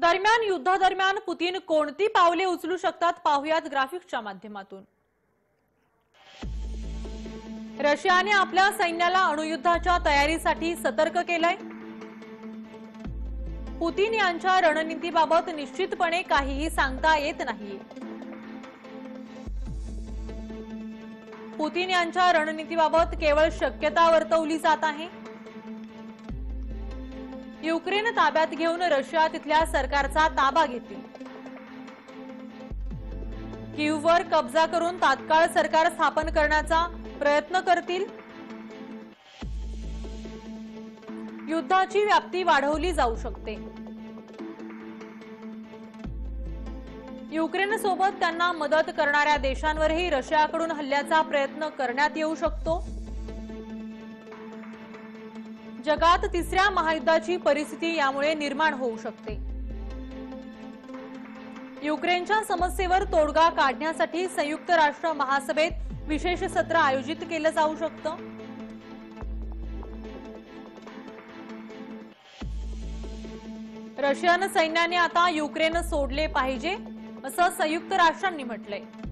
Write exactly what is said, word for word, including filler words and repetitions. दरम्यान युद्धा दरम्यान पुतीन कोणती पावले उचलू शकतात पाहुयात ग्राफिक्सच्या माध्यमातून। रशियाने आपल्या सैन्याला अणुयुद्धाच्या तयारीसाठी सतर्क केलंय। पुतीन यांच्या रणनीतीबाबत निश्चितपणे काहीही सांगता येत नाही। पुतीन यांच्या रणनीतीबाबत केवळ शक्यता वर्तवली जात आहे। युक्रेन ताब्यात घेऊन रशिया तिथल्या सरकारचा ताबा घेतील। कीववर कब्जा करून तात्काळ सरकार स्थापन करण्याचा प्रयत्न करतील। युद्धाची व्याप्ती वाढवली जाऊ शकते। युक्रेन सोबत त्यांना मदत करणाऱ्या देशांवरही रशियाकडून हल्ल्याचा प्रयत्न करण्यात येऊ शकतो। जगात तिसऱ्या महायुद्धाची परिस्थिती यामुळे निर्माण होऊ शकते। युक्रेनच्या समस्येवर तोडगा काढण्यासाठी संयुक्त राष्ट्र महासभेत विशेष सत्र आयोजित केलं जाऊ शकतं। रशियन सैन्याने आता युक्रेन सोडले पाहिजे असं संयुक्त राष्ट्रांनी म्हटलंय।